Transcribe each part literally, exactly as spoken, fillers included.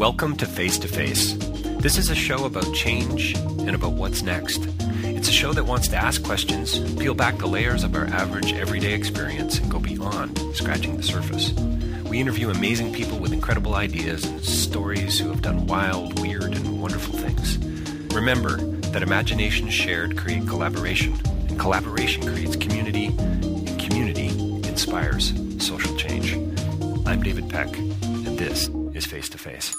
Welcome to Face to Face. This is a show about change and about what's next. It's a show that wants to ask questions, peel back the layers of our average everyday experience, and go beyond scratching the surface. We interview amazing people with incredible ideas and stories who have done wild, weird, and wonderful things. Remember that imagination shared creates collaboration, and collaboration creates community, and community inspires social change. I'm David Peck, and this is Face to Face.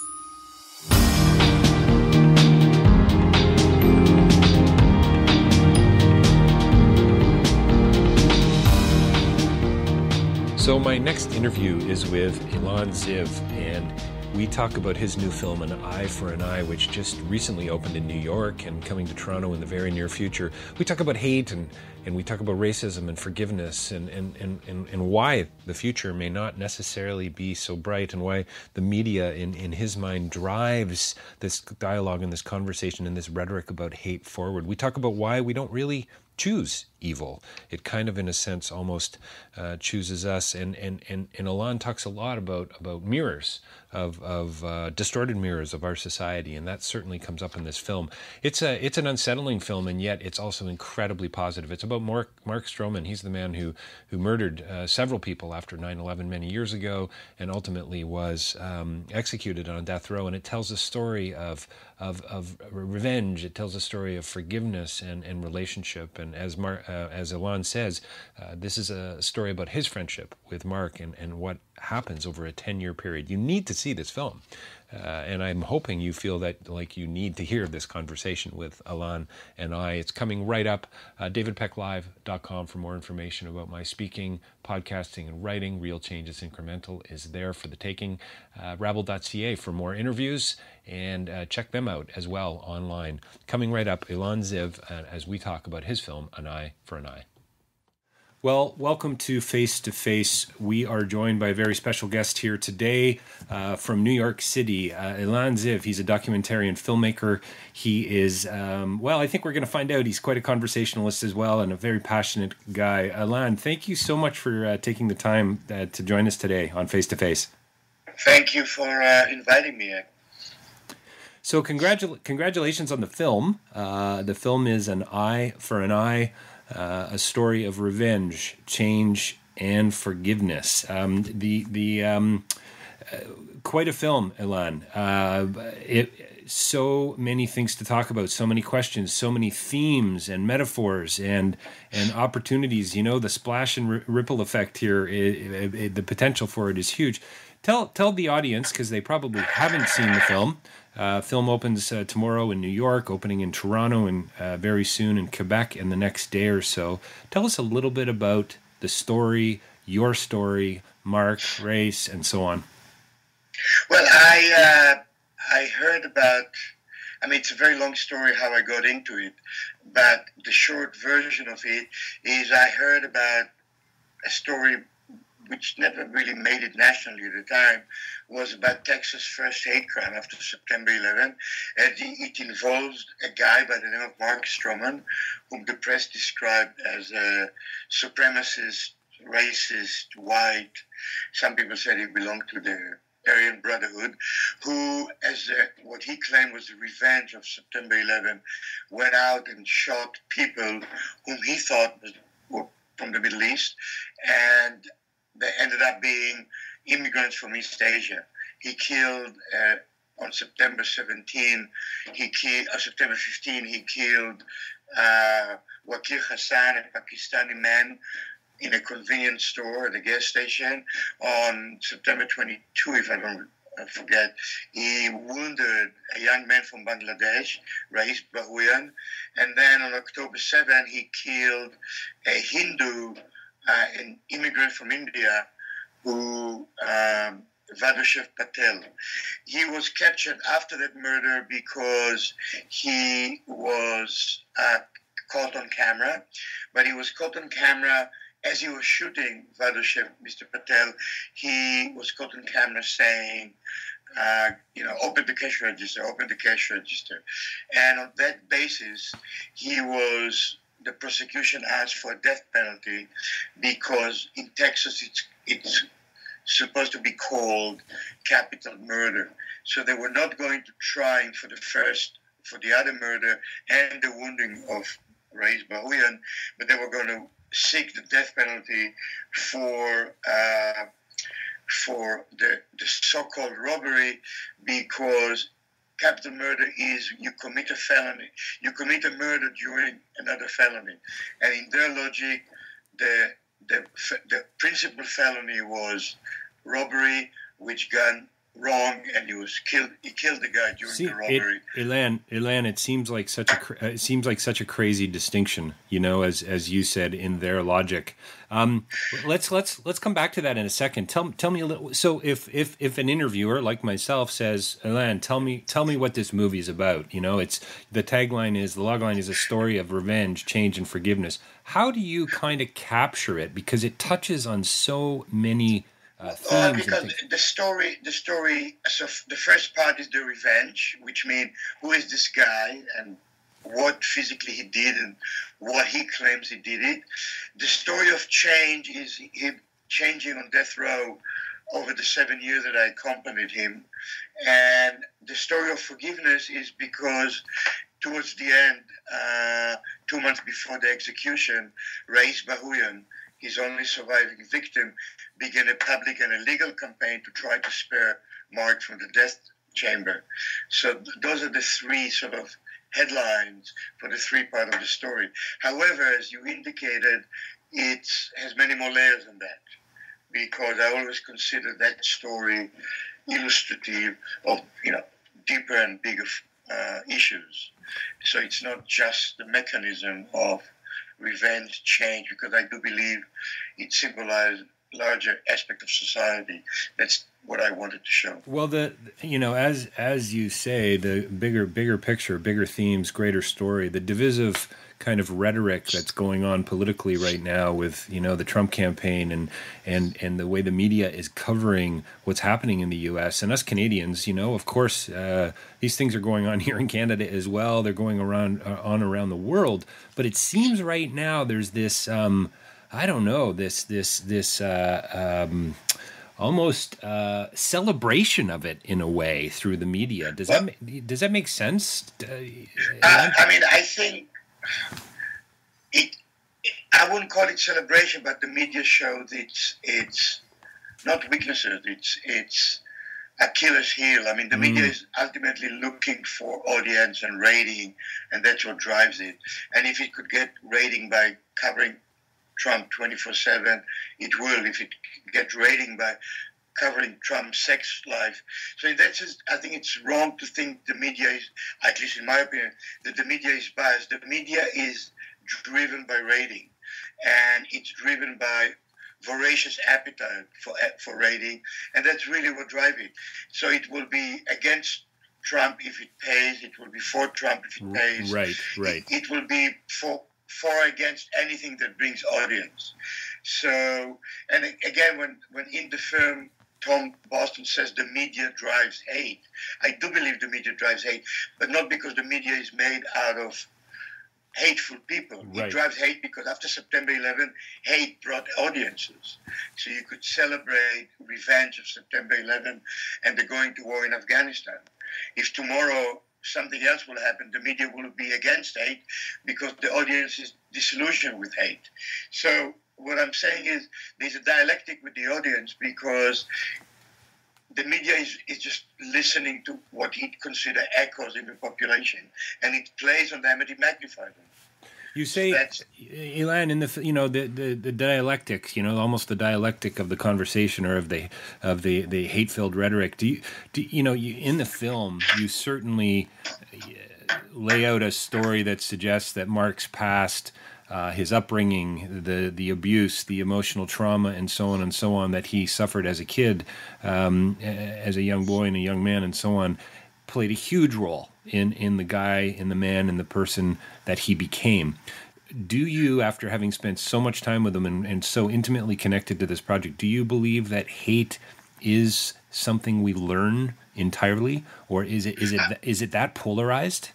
So my next interview is with Ilan Ziv, and we talk about his new film, An Eye for an Eye, which just recently opened in New York and coming to Toronto in the very near future. We talk about hate, and, and we talk about racism and forgiveness, and, and, and, and, and why the future may not necessarily be so bright, and why the media, in, in his mind, drives this dialogue and this conversation and this rhetoric about hate forward. We talk about why we don't really choose evil. It kind of, in a sense, almost uh, chooses us. And and and and Ilan talks a lot about about mirrors, of of uh, distorted mirrors of our society, and that certainly comes up in this film. It's a it's an unsettling film, and yet it's also incredibly positive. It's about Mark Mark Stroman. He's the man who who murdered uh, several people after nine eleven many years ago, and ultimately was um, executed on death row. And it tells a story of of of revenge. It tells a story of forgiveness and and relationship. And as Mark, uh, as Ilan says, uh, this is a story about his friendship with Mark and, and what happens over a ten-year period. You need to see this film. Uh, and I'm hoping you feel that, like, you need to hear this conversation with Ilan and I. It's coming right up. Uh, David Peck Live dot com for more information about my speaking, podcasting, and writing. Real Change is Incremental is there for the taking. Uh, Rabble dot C A for more interviews, and uh, check them out as well online. Coming right up, Ilan Ziv, uh, as we talk about his film, An Eye for an Eye. Well, welcome to Face to Face. We are joined by a very special guest here today uh, from New York City, uh, Ilan Ziv. He's a documentarian filmmaker. He is, um, well, I think we're going to find out. He's quite a conversationalist as well, and a very passionate guy. Ilan, thank you so much for uh, taking the time uh, to join us today on Face to Face. Thank you for uh, inviting me. So congratu- congratulations on the film. Uh, the film is An Eye for an Eye. Uh, a story of revenge, change, and forgiveness. Um, the the um, uh, quite a film, Ilan. Uh, it, so many things to talk about, so many questions, so many themes and metaphors and and opportunities. You know, the splash and r- ripple effect here. It, it, it, the potential for it is huge. Tell tell the audience, because they probably haven't seen the film. Uh, film opens uh, tomorrow in New York, opening in Toronto, and uh, very soon in Quebec in the next day or so. Tell us a little bit about the story, your story, Mark, Rais, and so on. Well, I uh, I heard about, I mean, it's a very long story how I got into it, but the short version of it is I heard about a story which never really made it nationally at the time, was about Texas' first hate crime after September eleventh. And it involved a guy by the name of Mark Stroman, whom the press described as a supremacist, racist, white. Some people said he belonged to the Aryan Brotherhood, who, as a, what he claimed was the revenge of September eleventh, went out and shot people whom he thought were from the Middle East, and they ended up being immigrants from East Asia. He killed, uh, on September seventeenth, he killed, on September fifteenth, he killed uh, Wakir Hassan, a Pakistani man, in a convenience store at a gas station. On September twenty-second, if I don't forget, he wounded a young man from Bangladesh, Rais Bhuiyan. And then on October seventh, he killed a Hindu, Uh, an immigrant from India, who um, Vasudev Patel. He was captured after that murder because he was uh, caught on camera, but he was caught on camera as he was shooting Vasudev, Mister Patel. He was caught on camera saying, uh, you know, open the cash register, open the cash register. And on that basis, he was... the prosecution asked for a death penalty because in Texas it's it's supposed to be called capital murder. So they were not going to try for the first, for the other murder and the wounding of Rais Bhuiyan, but they were going to seek the death penalty for uh, for the, the so-called robbery, because capital murder is you commit a felony, you commit a murder during another felony, and in their logic, the the the principal felony was robbery, which gun. Wrong, and he was killed. He killed the guy during See, the robbery. It, Ilan, Ilan, it seems like such a it seems like such a crazy distinction, you know, as as you said, in their logic. Um, let's let's let's come back to that in a second. Tell tell me a little. So, if if if an interviewer like myself says, Ilan, tell me tell me what this movie is about. You know, it's the tagline is the logline is a story of revenge, change, and forgiveness. How do you kind of capture it, because it touches on so many. Uh, uh, because the story, the story, so the first part is the revenge, which means who is this guy and what physically he did and what he claims he did it. The story of change is him changing on death row over the seven years that I accompanied him. And the story of forgiveness is because towards the end, uh, two months before the execution, Rais Bhuiyan, his only surviving victim, began a public and a legal campaign to try to spare Mark from the death chamber. So th- those are the three sort of headlines for the three part of the story. However, as you indicated, it has many more layers than that, because I always consider that story illustrative of, you know, deeper and bigger uh, issues. So it's not just the mechanism of revenge, change, because I do believe it symbolized larger aspect of society. That's what I wanted to show. Well, the you know, as as you say, the bigger bigger picture, bigger themes, greater story, the divisive kind of rhetoric that's going on politically right now with, you know, the Trump campaign and and and the way the media is covering what's happening in the U S and us Canadians, you know, of course, uh, these things are going on here in Canada as well. They're going around uh, on around the world, but it seems right now there's this. Um, I don't know, this this this uh, um, almost uh, celebration of it in a way through the media. Does well, that ma- does that make sense? Uh, I mean, I think it, it. I wouldn't call it celebration, but the media showed its its not weaknesses. It's it's Achilles' heel. I mean, the mm. media is ultimately looking for audience and rating, and that's what drives it. And if it could get rating by covering Trump twenty-four seven, it will, if it gets rating by covering Trump's sex life. So that's just, I think it's wrong to think the media is, at least in my opinion, that the media is biased. The media is driven by rating, and it's driven by voracious appetite for for rating, and that's really what drives it. So it will be against Trump if it pays, it will be for Trump if it pays. Right, right. It, it will be for... for against anything that brings audience. So, and again, when, when in the film, Tom Boston says the media drives hate, I do believe the media drives hate, but not because the media is made out of hateful people. Right. It drives hate because after September eleventh, hate brought audiences. So you could celebrate revenge of September eleventh and the going to war in Afghanistan. If tomorrow something else will happen, the media will be against hate because the audience is disillusioned with hate. So what I'm saying is there's a dialectic with the audience, because the media is, is just listening to what it considers echoes in the population, and it plays on them and it magnifies them. You say, Ilan, in the you know the, the, the dialectic, you know, almost the dialectic of the conversation or of the of the, the hate-filled rhetoric. Do you do you know you, in the film you certainly lay out a story that suggests that Mark's past, uh, his upbringing, the the abuse, the emotional trauma, and so on and so on that he suffered as a kid, um, as a young boy and a young man, and so on, played a huge role in, in the guy, in the man, in the person that he became. Do you, after having spent so much time with him and, and so intimately connected to this project, do you believe that hate is something we learn entirely, or is it is it is it that polarized?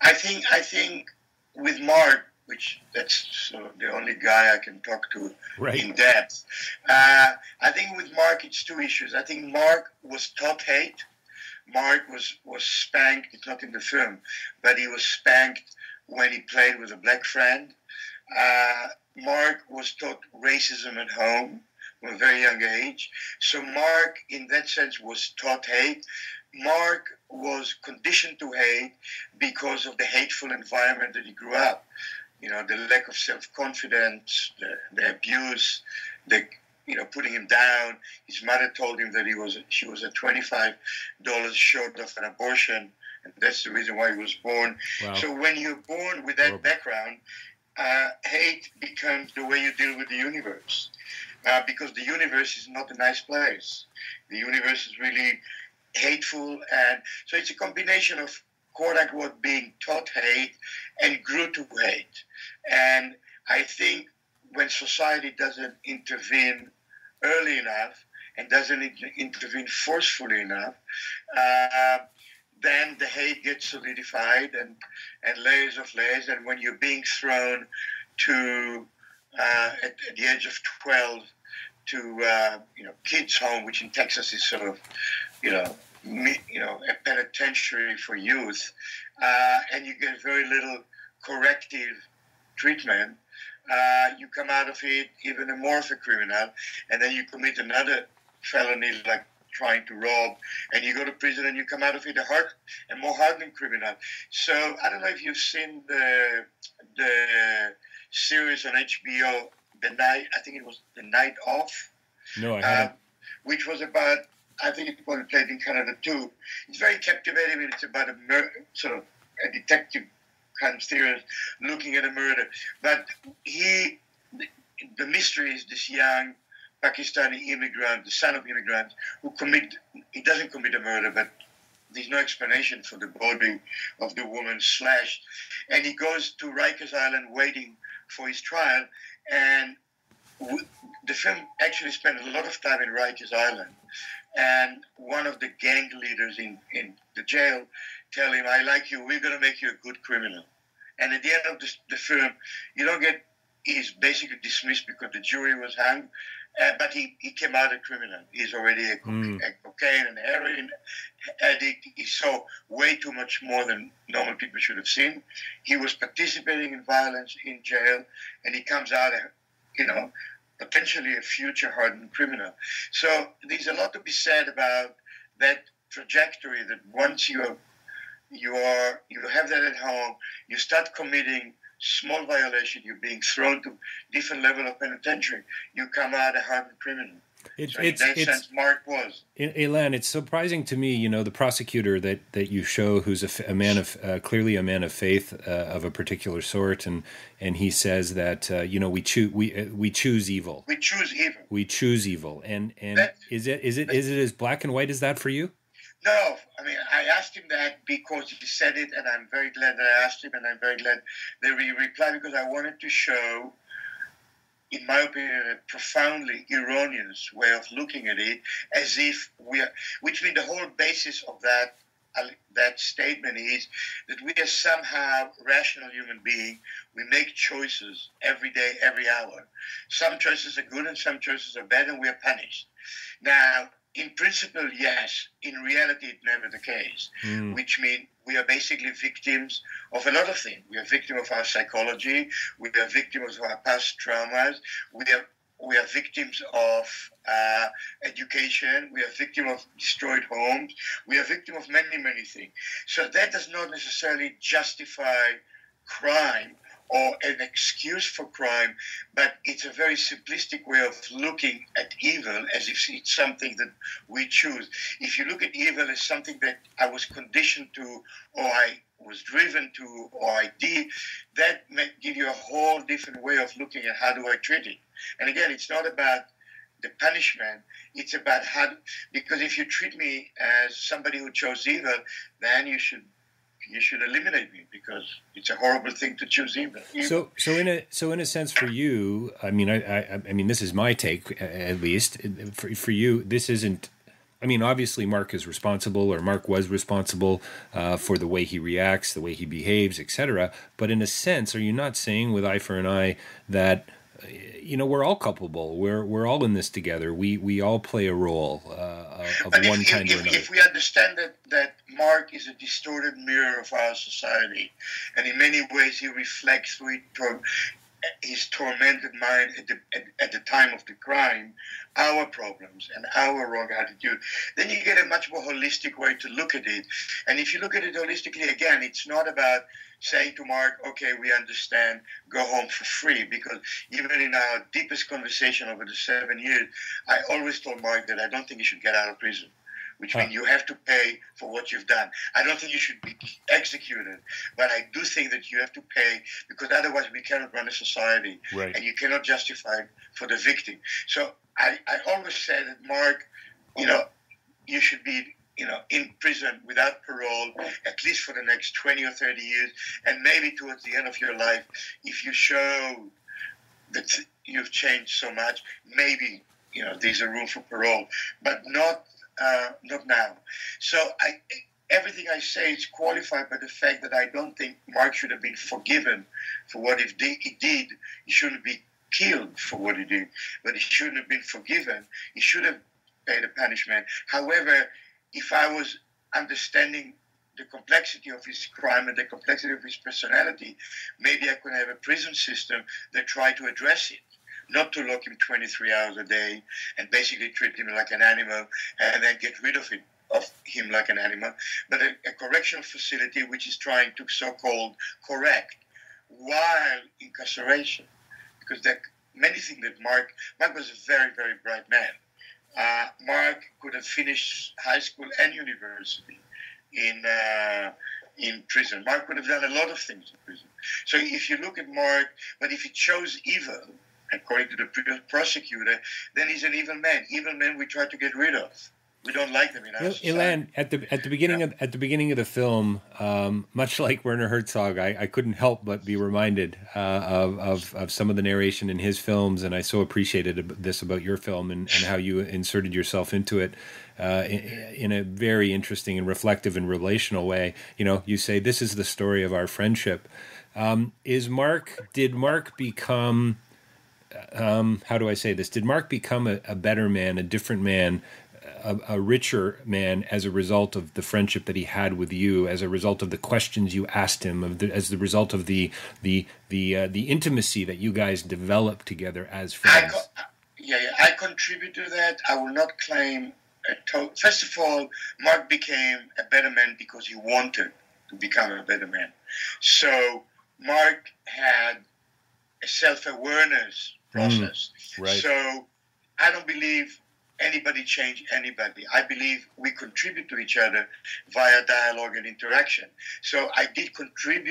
I think I think with Mark, which that's sort of the only guy I can talk to right. in depth. Uh, I think with Mark, it's two issues. I think Mark was taught hate. Mark was, was spanked. It's not in the film, but he was spanked when he played with a black friend. Uh, Mark was taught racism at home from a very young age. So Mark, in that sense, was taught hate. Mark was conditioned to hate because of the hateful environment that he grew up. You know, the lack of self-confidence, the, the abuse, the, you know, putting him down. His mother told him that he was she was at twenty-five dollars short of an abortion, and that's the reason why he was born. Wow. So when you're born with that Horrible. background, uh, hate becomes the way you deal with the universe, uh, because the universe is not a nice place. The universe is really hateful, and so it's a combination of quote unquote being taught hate and grew to hate. And I think when society doesn't intervene early enough and doesn't intervene forcefully enough, uh, then the hate gets solidified and, and layers of layers. And when you're being thrown to uh, at, at the age of twelve to uh, you know, kids' home, which in Texas is sort of you know, me, you know, a penitentiary for youth, uh, and you get very little corrective treatment. Uh, you come out of it even more of a criminal, and then you commit another felony like trying to rob, and you go to prison and you come out of it a hard and more hardened criminal. So I don't know if you've seen the the series on H B O, the night I think it was The Night Of. No, I haven't. Uh, which was about. I think it's probably played in Canada too. It's very captivating. It's about a mur- sort of a detective kind of theory looking at a murder. But he, the mystery is this young Pakistani immigrant, the son of immigrants, who commit. He doesn't commit a murder, but there's no explanation for the body of the woman slashed, and he goes to Rikers Island waiting for his trial. And the film actually spent a lot of time in Rikers Island. And one of the gang leaders in, in the jail tell him, I like you, we're going to make you a good criminal. And at the end of the, the film, you don't get, he's basically dismissed because the jury was hung, uh, but he, he came out a criminal. He's already a, mm. a cocaine and heroin addict. He saw way too much more than normal people should have seen. He was participating in violence in jail, and he comes out, you know, potentially a future hardened criminal. So there's a lot to be said about that trajectory, that once you are, you are, you have that at home, you start committing small violation, you're being thrown to different level of penitentiary, you come out a hardened criminal. It, so it's, in that it's, sense, Mark was. Ilan, it's surprising to me, you know, the prosecutor that, that you show, who's a, a man of, uh, clearly a man of faith uh, of a particular sort, and and he says that, uh, you know, we choose we uh, we choose evil. We choose evil. We choose evil. And and that, is it is it that, is it as black and white as that for you? No, I mean, I asked him that because he said it, and I'm very glad that I asked him, and I'm very glad that he replied, because I wanted to show, in my opinion, a profoundly erroneous way of looking at it, as if we are, which means the whole basis of that uh, that statement is that we are somehow rational human beings. We make choices every day, every hour. Some choices are good and some choices are bad, and we are punished. Now, in principle, yes. In reality, it's never the case, mm. which means we are basically victims of a lot of things. We are victims of our psychology. We are victims of our past traumas. We are we are victims of uh, education. We are victims of destroyed homes. We are victims of many, many things. So that does not necessarily justify crime or an excuse for crime, but it's a very simplistic way of looking at evil as if it's something that we choose. If you look at evil as something that I was conditioned to, or I was driven to, or I did, that may give you a whole different way of looking at how do I treat it. And again, it's not about the punishment, it's about how, because if you treat me as somebody who chose evil, then you should You should eliminate me, because it's a horrible thing to choose evil. So, so in a so in a sense, for you, I mean, I I, I mean, this is my take, at least for for you. This isn't. I mean, obviously Mark is responsible, or Mark was responsible uh, for the way he reacts, the way he behaves, et cetera. But in a sense, are you not saying with Eye for an Eye that, you know, we're all culpable? We're we're all in this together. We we all play a role uh, of but one if, kind if, or another. If we understand that, that Mark is a distorted mirror of our society, and in many ways he reflects through his tormented mind at the, at, at the time of the crime, our problems and our wrong attitude, then you get a much more holistic way to look at it. And if you look at it holistically, again, it's not about saying to Mark, okay, we understand, go home for free, because even in our deepest conversation over the seven years, I always told Mark that I don't think he should get out of prison, which means you have to pay for what you've done. I don't think you should be executed, but I do think that you have to pay, because otherwise we cannot run a society, right, and you cannot justify for the victim. So I, I always said that, Mark, you know, you should be, you know, in prison without parole, at least for the next twenty or thirty years, and maybe towards the end of your life, if you show that you've changed so much, maybe, you know, there's a room for parole, but not... Uh, not now. So I, everything I say is qualified by the fact that I don't think Mark should have been forgiven for what if de- he did. He shouldn't be killed for what he did, but he shouldn't have been forgiven. He should have paid a punishment. However, if I was understanding the complexity of his crime and the complexity of his personality, maybe I could have a prison system that tried to address it, not to lock him twenty-three hours a day and basically treat him like an animal and then get rid of him, of him like an animal, but a, a correctional facility which is trying to so-called correct while incarceration. Because there are many things that Mark, Mark was a very, very bright man. Uh, Mark could have finished high school and university in, uh, in prison. Mark could have done a lot of things in prison. So if you look at Mark, but if he chose evil, according to the prosecutor, then he's an evil man. Evil men we try to get rid of. We don't like them in our society. Ilan, at the at the beginning yeah. of at the beginning of the film, um, much like Werner Herzog, I, I couldn't help but be reminded uh, of, of of some of the narration in his films, and I so appreciated this about your film and, and how you inserted yourself into it uh, in, in a very interesting and reflective and relational way. You know, you say this is the story of our friendship. Um, is Mark? Did Mark become? Um, how do I say this? Did Mark become a, a better man, a different man, a, a richer man as a result of the friendship that he had with you, as a result of the questions you asked him, of the, as the result of the the the uh, the intimacy that you guys developed together as friends? I co- yeah, yeah, I contribute to that. I will not claim. A to- First of all, Mark became a better man because he wanted to become a better man. So Mark had a self-awareness process. Mm, right. So I don't believe anybody changed anybody. I believe we contribute to each other via dialogue and interaction. So I did contribute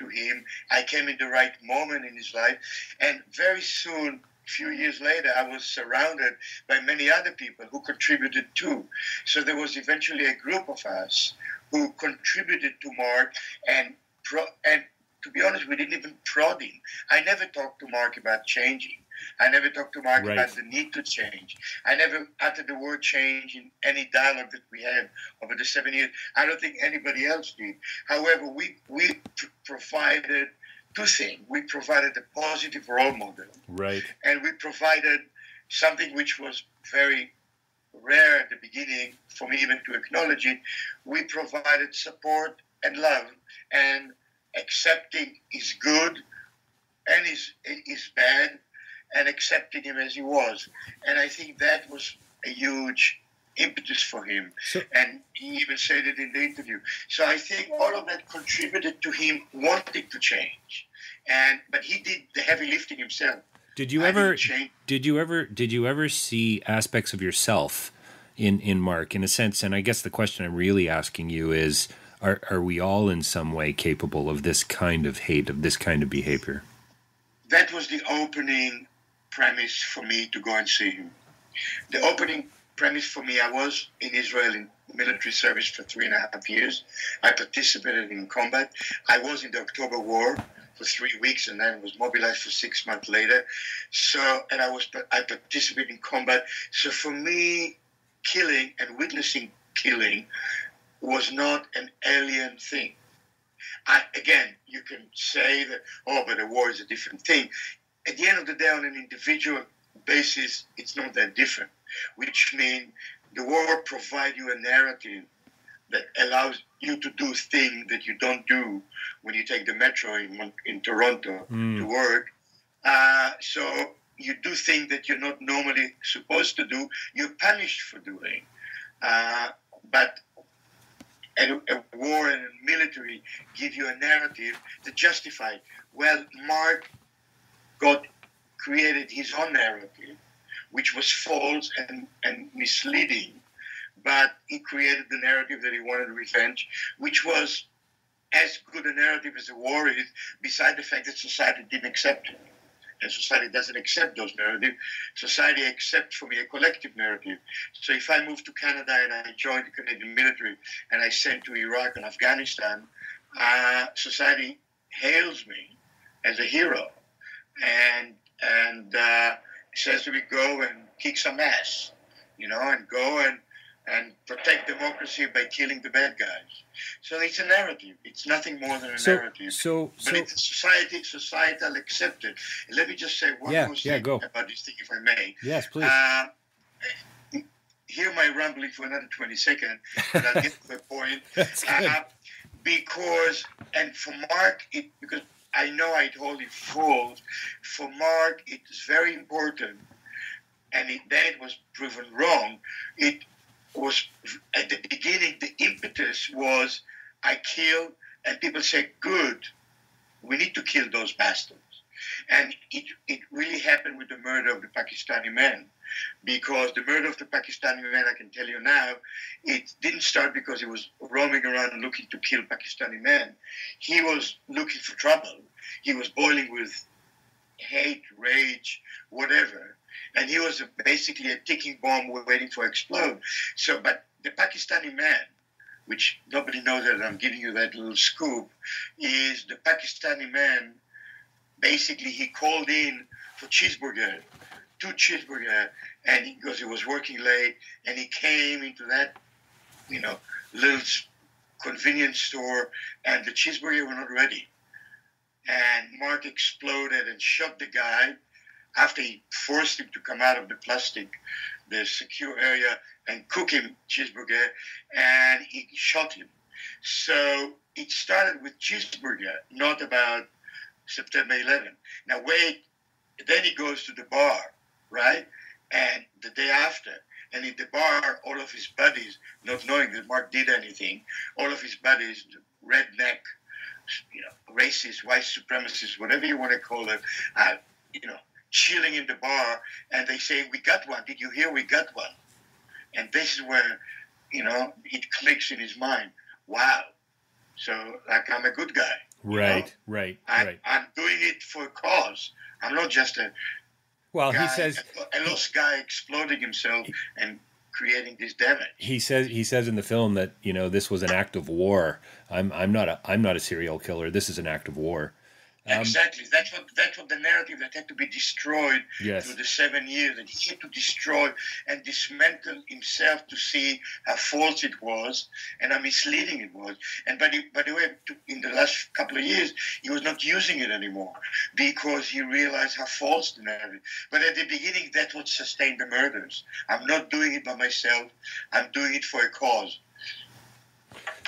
to him. I came in the right moment in his life. And very soon, a few years later, I was surrounded by many other people who contributed too. So there was eventually a group of us who contributed to Mark and pro and to be honest, we didn't even prod him. I never talked to Mark about changing. I never talked to Mark right. about the need to change. I never uttered the word change in any dialogue that we had over the seven years. I don't think anybody else did. However, we we provided two things. We provided a positive role model. Right. And we provided something which was very rare at the beginning for me even to acknowledge it. We provided support and love, and accepting is good and is is bad, and accepting him as he was. And I think that was a huge impetus for him. So, and he even said it in the interview. So I think all of that contributed to him wanting to change. And but he did the heavy lifting himself. Did you I ever did you ever did you ever see aspects of yourself in, in Mark, in a sense? And I guess the question I'm really asking you is, Are are we all in some way capable of this kind of hate, of this kind of behavior? That was the opening premise for me to go and see him. The opening premise for me, I was in Israel in military service for three and a half years. I participated in combat. I was in the October War for three weeks and then was mobilized for six months later. So, and I was I participated in combat. So for me, killing and witnessing killing was not an alien thing. I, again, you can say that, oh, but a war is a different thing. At the end of the day, on an individual basis, it's not that different, which means the war provides you a narrative that allows you to do things that you don't do when you take the metro in, in Toronto mm. to work. Uh, so you do things that you're not normally supposed to do. You're punished for doing. Uh, but a, a war and a military give you a narrative to justify, well, Mark got created his own narrative, which was false and, and misleading. But he created the narrative that he wanted revenge, which was as good a narrative as the war is, beside the fact that society didn't accept it. And society doesn't accept those narratives. Society accepts for me a collective narrative. So if I move to Canada and I join the Canadian military and I send to Iraq and Afghanistan, uh, society hails me as a hero and and uh, says to me, go and kick some ass, you know, and go and, and protect democracy by killing the bad guys. So it's a narrative. It's nothing more than a so, narrative. So, but so, it's society, societal accepted. Let me just say one yeah, more yeah, thing go. about this thing, if I may. Yes, please. Uh, hear my rambling for another twenty seconds, and I'll get to the point. That's good. Uh, because, and for Mark, it, because I know I told it false, for Mark, it's very important, and it, then it was proven wrong. It was at the beginning, the impetus was I kill, and people say, good, we need to kill those bastards. And it, it really happened with the murder of the Pakistani man, because the murder of the Pakistani man, I can tell you now, it didn't start because he was roaming around looking to kill Pakistani men. He was looking for trouble. He was boiling with hate, rage, whatever. And he was basically a ticking bomb waiting to explode. So, but the Pakistani man, which nobody knows that I'm giving you that little scoop, is the Pakistani man, basically he called in for cheeseburger, two cheeseburger, and he, because he was working late, and he came into that, you know, little convenience store, and the cheeseburger were not ready. And Mark exploded and shot the guy, after he forced him to come out of the plastic, the secure area, and cook him cheeseburger, and he shot him. So it started with cheeseburger, not about September eleventh. Now wait, then he goes to the bar, right? And the day after, and in the bar, all of his buddies, not knowing that Mark did anything, all of his buddies, redneck, you know, racist, white supremacists, whatever you want to call them, uh, you know, chilling in the bar, and they say, we got one, did you hear, we got one? And this is where, you know, it clicks in his mind, wow, so like I'm a good guy. Right, know? right, I'm, right. I'm doing it for a cause. I'm not just a well, guy, he says, a lost guy exploding himself and creating this damage. He says he says in the film that, you know, this was an act of war. I'm I'm not a I'm not a serial killer. This is an act of war. Um, exactly. That's what that's what the narrative that had to be destroyed yes. through the seven years, and he had to destroy and dismantle himself to see how false it was and how misleading it was. And by the, by the way, to, in the last couple of years, he was not using it anymore because he realized how false the narrative. But at the beginning, that's what sustained the murders. I'm not doing it by myself. I'm doing it for a cause.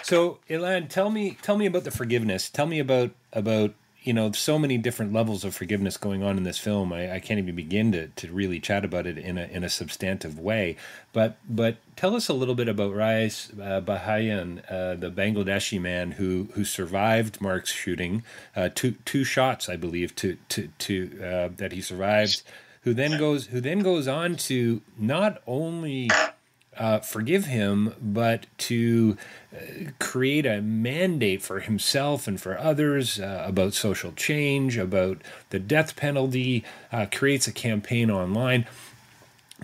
So, Ilan, tell me tell me about the forgiveness. Tell me about about. You know, so many different levels of forgiveness going on in this film. I, I can't even begin to, to really chat about it in a, in a substantive way. But but tell us a little bit about Rais uh, Bhuiyan, uh, the Bangladeshi man who who survived Mark's shooting, uh, two two shots, I believe, to to to uh, that he survived. Who then goes who then goes on to not only Uh, forgive him, but to uh, create a mandate for himself and for others uh, about social change, about the death penalty, uh, creates a campaign online.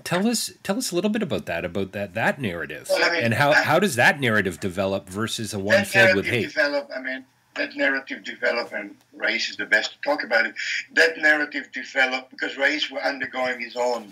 Tell us, tell us a little bit about that, about that that narrative, well, I mean, and how I, how does that narrative develop versus a one filled with hate? Develop, I mean, that narrative developed, and Rais is the best to talk about it. That narrative developed because Rais were undergoing his own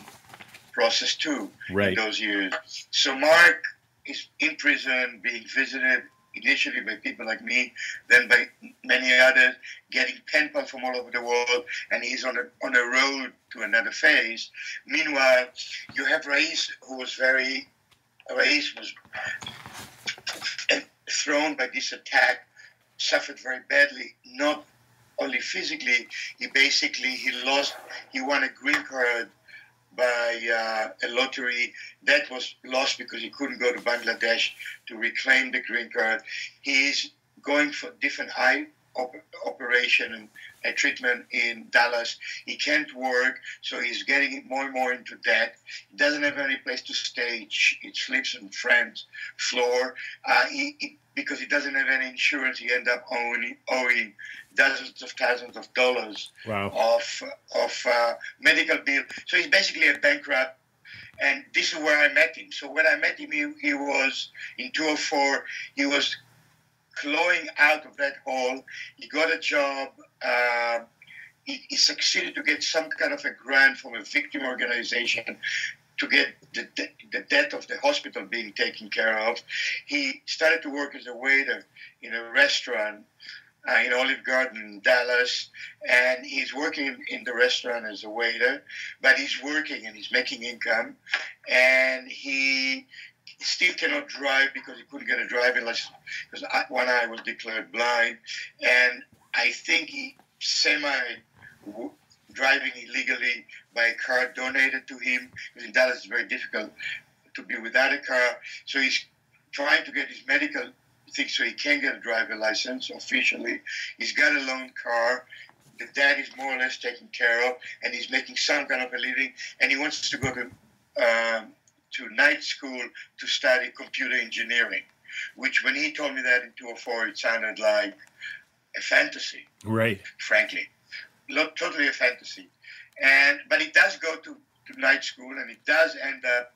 process too, right, in those years. So Mark is in prison, being visited initially by people like me, then by many others, getting pen pals from all over the world, and he's on a, on a road to another phase. Meanwhile, you have Rais, who was very, Rais was thrown by this attack, suffered very badly, not only physically, he basically, he lost, he won a green card by uh, a lottery that was lost because he couldn't go to Bangladesh to reclaim the green card. He is going for different eye op operation and uh, treatment in Dallas. He can't work, so he's getting more and more into debt. He doesn't have any place to stay. He sleeps on friend's floor. Uh, he, he, because he doesn't have any insurance, he ends up owing, owing dozens of thousands of dollars wow. of of uh, medical bill. So he's basically a bankrupt, and this is where I met him. So when I met him, he, he was, in two thousand four, he was clawing out of that hole. He got a job. Uh, he, he succeeded to get some kind of a grant from a victim organization to get the, de the debt of the hospital being taken care of. He started to work as a waiter in a restaurant uh, in Olive Garden in Dallas, and he's working in the restaurant as a waiter, but he's working and he's making income, and he still cannot drive because he couldn't get a driving license because one eye was declared blind, and I think he semi- driving illegally by a car donated to him, because in Dallas it's very difficult to be without a car. So he's trying to get his medical thing so he can get a driver's license officially. He's got a loan car. The dad is more or less taken care of, and he's making some kind of a living, and he wants to go to, um, to night school to study computer engineering, which when he told me that in two thousand four, it sounded like a fantasy, right? Frankly. Not totally a fantasy, and but it does go to, to night school, and it does end up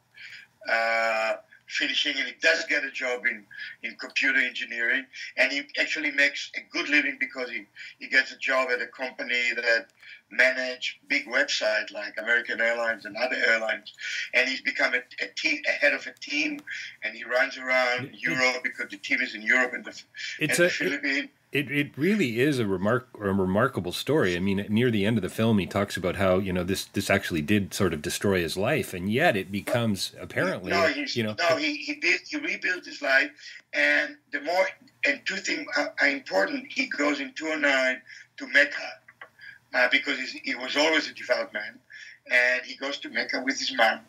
uh, finishing, and it does get a job in, in computer engineering, and he actually makes a good living because he, he gets a job at a company that manage big websites like American Airlines and other airlines, and he's become a, a, team, a head of a team, and he runs around Europe because the team is in Europe and the, it's and a, the Philippines. It, it really is a, remark, a remarkable story. I mean, near the end of the film, he talks about how, you know, this, this actually did sort of destroy his life, and yet it becomes apparently, no, you know. No, he, he, did, he rebuilt his life, and the more, and two things are, are important. He goes in two thousand nine to Mecca, uh, because he's, he was always a devout man, and he goes to Mecca with his mom,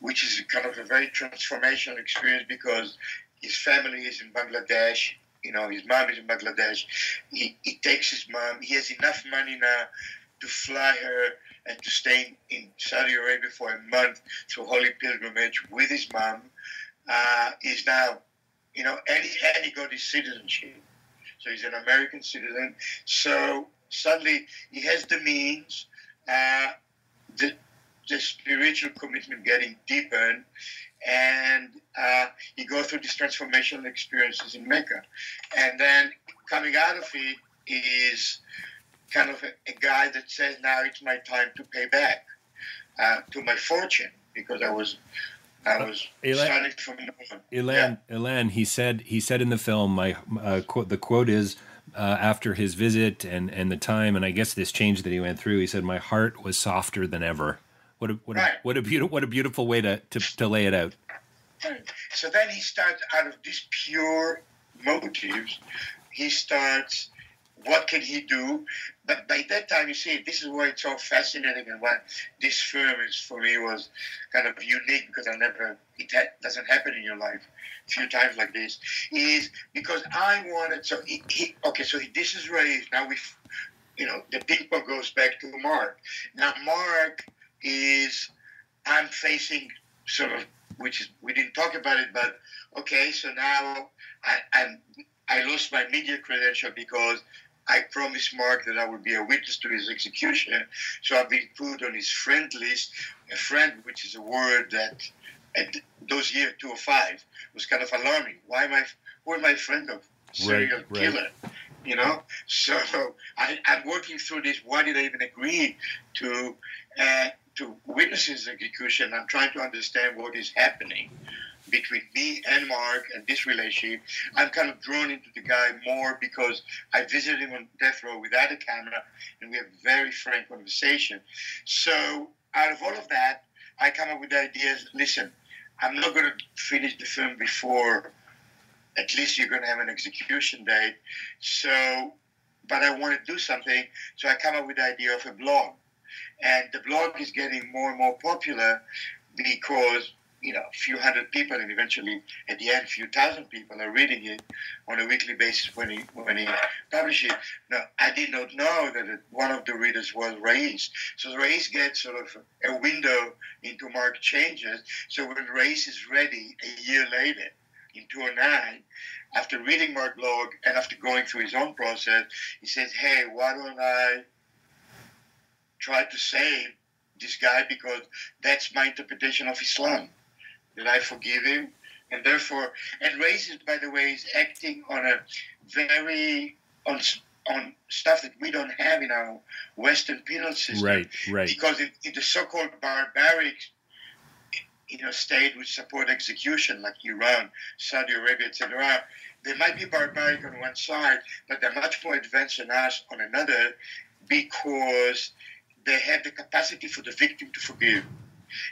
which is kind of a very transformational experience because his family is in Bangladesh. You know, his mom is in Bangladesh. He, he takes his mom. He has enough money now to fly her and to stay in Saudi Arabia for a month through holy pilgrimage with his mom. Uh, he's now, you know, and he, and he got his citizenship. So he's an American citizen. So suddenly he has the means, uh, the, the spiritual commitment getting deepened, and uh, he goes through these transformational experiences in Mecca. And then coming out of it is kind of a, a guy that says, now it's my time to pay back uh, to my fortune, because I was... I was uh, starting from... Ilan, yeah. Ilan, he said, he said in the film, my uh, quote, the quote is, uh, after his visit and, and the time, and I guess this change that he went through, he said, my heart was softer than ever. What a, what, right. a, what a beautiful what a beautiful way to, to, to lay it out. So then he starts out of these pure motives. He starts, what can he do? But by that time, you see, this is why it's so fascinating, and why this film is for me was kind of unique, because I never it ha doesn't happen in your life a few times like this. Is because I wanted so he, he, okay. So he, this is Rais. Now we, you know, the ping pong goes back to Mark. Now Mark. Is I'm facing sort of, which is, we didn't talk about it, but okay, so now I I'm, I lost my media credential because I promised Mark that I would be a witness to his execution, so I've been put on his friend list, a friend, which is a word that at those years two thousand five was kind of alarming. Why am I, who am I friend of? Serial right, killer. Right. You know, so I, I'm working through this. Why did I even agree to? Uh, to witness his execution and try to understand what is happening between me and Mark and this relationship. I'm kind of drawn into the guy more because I visited him on death row without a camera, and we have a very frank conversation. So out of all of that, I come up with the ideas, listen, I'm not going to finish the film before at least you're going to have an execution date. So, but I want to do something. So I come up with the idea of a blog. And the blog is getting more and more popular because, you know, a few hundred people and eventually at the end, a few thousand people are reading it on a weekly basis when he, when he publishes it. Now, I did not know that one of the readers was Rais. So Rais gets sort of a window into Mark changes. So when Rais is ready a year later, in two thousand nine, after reading Mark's blog and after going through his own process, he says, hey, why don't I try to save this guy, because that's my interpretation of Islam, that I forgive him. And therefore, and Rais, by the way, is acting on a very, on, on stuff that we don't have in our Western penal system. Right, right. Because in, in the so-called barbaric, you know, state which support execution, like Iran, Saudi Arabia, et cetera, they might be barbaric on one side, but they're much more advanced than us on another, because they have the capacity for the victim to forgive.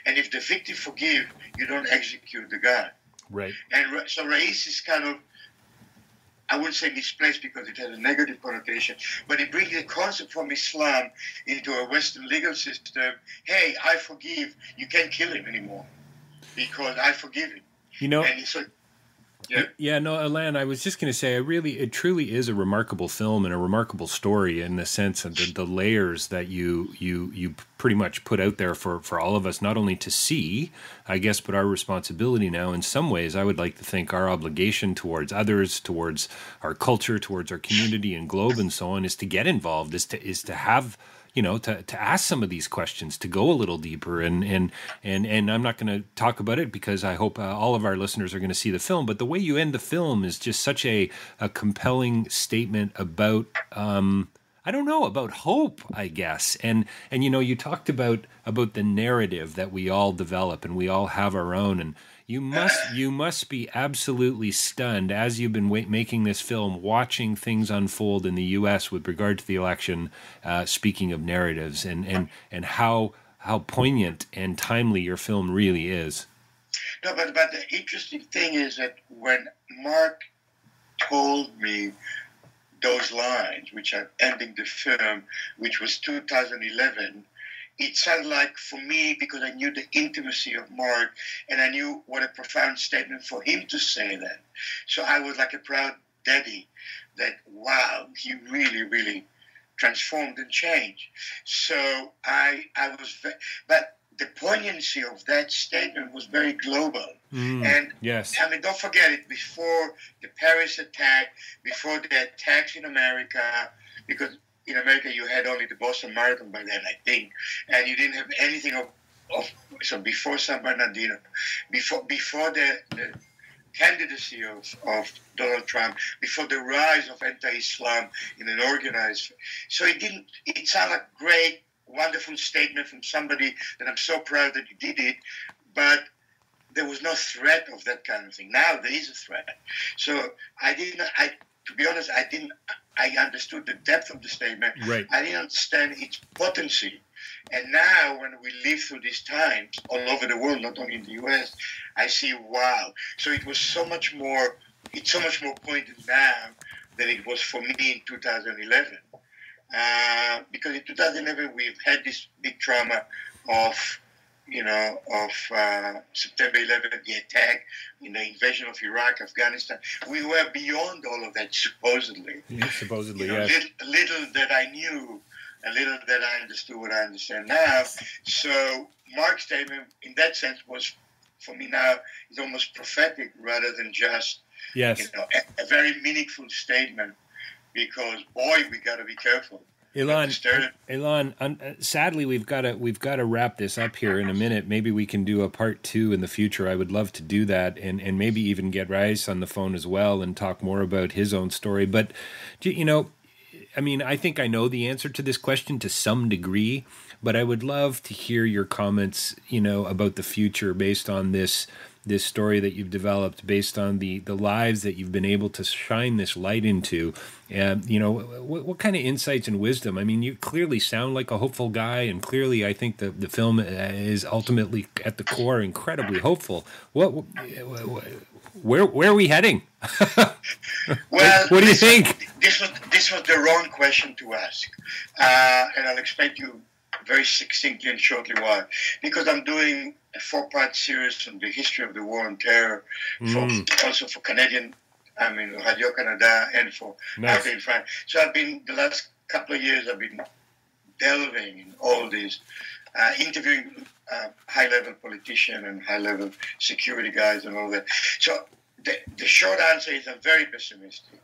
And if the victim forgives, you don't execute the guy. Right. And so Rais is kind of, I wouldn't say misplaced because it has a negative connotation, but it brings the concept from Islam into a Western legal system. Hey, I forgive. You can't kill him anymore because I forgive him. You know. And so, yeah. yeah, no, Ilan, I was just going to say, I really, it truly is a remarkable film and a remarkable story in the sense of the, the layers that you you you pretty much put out there for, for all of us, not only to see, I guess, but our responsibility now in some ways, I would like to think our obligation towards others, towards our culture, towards our community and globe and so on, is to get involved, is to is to have... you know, to, to ask some of these questions, to go a little deeper. And and and, and I'm not going to talk about it because I hope uh, all of our listeners are going to see the film. But the way you end the film is just such a, a compelling statement about, um, I don't know, about hope, I guess. And, and you know, you talked about about the narrative that we all develop and we all have our own. And you must you must be absolutely stunned as you've been wait, making this film, watching things unfold in the U S with regard to the election. Uh, speaking of narratives, and and and how how poignant and timely your film really is. No, but but the interesting thing is that when Mark told me those lines, which are ending the film, which was two thousand eleven. It sounded like, for me, because I knew the intimacy of Mark and I knew what a profound statement for him to say that. So I was like a proud daddy that, wow, he really, really transformed and changed. So I I was, ve but the poignancy of that statement was very global. Mm, and yes. I mean, don't forget it, before the Paris attack, before the attacks in America, because in America, you had only the Boston Marathon by then, I think, and you didn't have anything of, of so before San Bernardino, before before the, the candidacy of, of Donald Trump, before the rise of anti-Islam in an organized. So it didn't. It sounded a great, wonderful statement from somebody that I'm so proud that you did it, but there was no threat of that kind of thing. Now there is a threat. So I didn't. I to be honest, I didn't. I understood the depth of the statement. Right. I didn't understand its potency. And now when we live through these times all over the world, not only in the U S, I see, wow. So it was so much more, it's so much more pointed now than it was for me in two thousand eleven. Uh, because in two thousand eleven, we've had this big trauma of, you know, of uh, September eleventh, the attack, you know, invasion of Iraq, Afghanistan. We were beyond all of that, supposedly. Yeah, supposedly, you know, yes. Little, little that I knew, a little that I understood what I understand now. So Mark's statement, in that sense, was, for me now, is almost prophetic rather than just, yes. you know, a, a very meaningful statement, because, boy, we got to be careful. Ilan, Ilan, um, sadly we've got to we've got to wrap this up here in a minute. Maybe we can do a part two in the future. I would love to do that, and and maybe even get Rais on the phone as well and talk more about his own story. But you know, I mean, I think I know the answer to this question to some degree, But I would love to hear your comments, you know, about the future based on this this story that you've developed, based on the the lives that you've been able to shine this light into. And, you know, what, what kind of insights and wisdom? I mean, you clearly sound like a hopeful guy, and clearly I think the, the film is ultimately at the core incredibly hopeful. What, what where where are we heading? Well, what do you this, think? This was, this was the wrong question to ask. Uh, and I'll explain to you very succinctly and shortly why. Because I'm doing a four-part series on the history of the war on terror, for, mm. also for Canadian, I mean, Radio Canada, and for nice. Africa in France. So I've been, the last couple of years, I've been delving in all these, uh, interviewing uh, high-level politicians and high-level security guys and all that. So the, the short answer is I'm very pessimistic.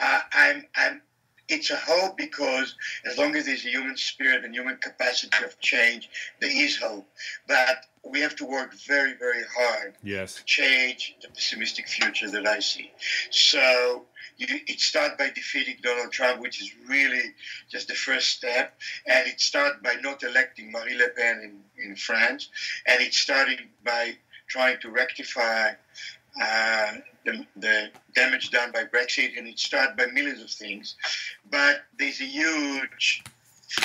Uh, I'm, I'm, it's a hope because as long as there's a human spirit and human capacity of change, there is hope. But we have to work very, very hard yes. to change the pessimistic future that I see. So you, it starts by defeating Donald Trump, which is really just the first step. And it starts by not electing Marie Le Pen in, in France. And it started by trying to rectify uh, the, the damage done by Brexit. And it starts by millions of things. But there's a huge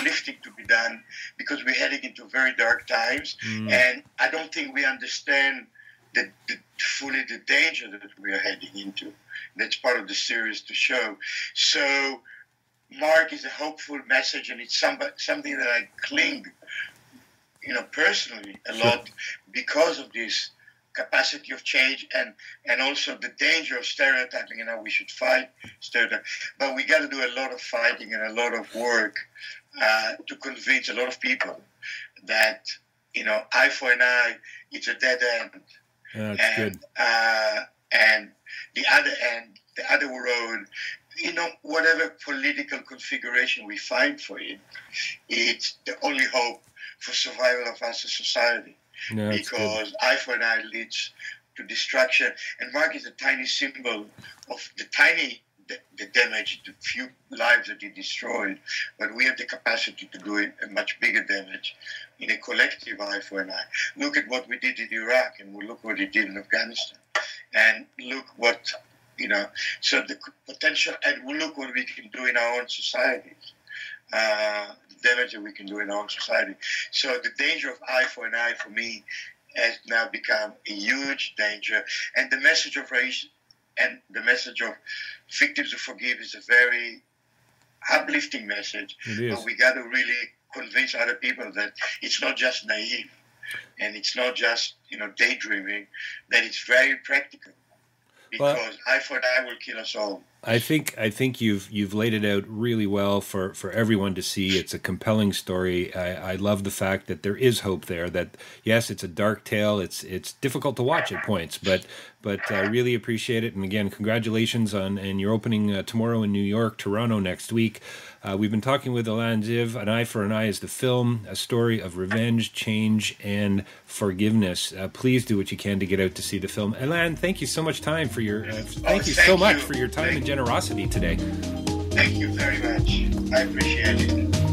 lifting to be done because we're heading into very dark times, mm. and I don't think we understand the, the, fully the danger that we are heading into. That's part of the series to show. So, Mark is a hopeful message, and it's some, something that I cling, you know, personally a lot because of this capacity of change and and also the danger of stereotyping and how we should fight stereotyping. But we got to do a lot of fighting and a lot of work. Uh, to convince a lot of people that, you know, eye for an eye, it's a dead end. Oh, that's and, good. Uh, and the other end, the other road, you know, whatever political configuration we find for it, it's the only hope for survival of us as a society. No, because good. Eye for an eye leads to destruction. And Mark is a tiny symbol of the tiny The, the damage, the few lives that he destroyed, but we have the capacity to do a much bigger damage in a collective eye for an eye. Look at what we did in Iraq, and we look what he did in Afghanistan, and look what, you know, so the potential, and we look what we can do in our own societies, uh, the damage that we can do in our own society. So the danger of eye for an eye for me has now become a huge danger, and the message of race and the message of victims to forgive is a very uplifting message. But we got to really convince other people that it's not just naive and it's not just, you know, daydreaming, that it's very practical. Because well, eye for an eye will kill us all. I think I think you've you've laid it out really well for, for everyone to see. It's a compelling story. I, I love the fact that there is hope there. That yes, it's a dark tale. It's it's difficult to watch at points, but but I really appreciate it. And again, congratulations on and you're opening uh, tomorrow in New York, Toronto next week. Uh, we've been talking with Ilan Ziv. An Eye for an Eye is the film, a story of revenge, change, and forgiveness. Uh, please do what you can to get out to see the film. Ilan, thank you so much time for your. Uh, thank oh, you thank so much you. for your time thank and generosity today. Thank you very much. I appreciate it.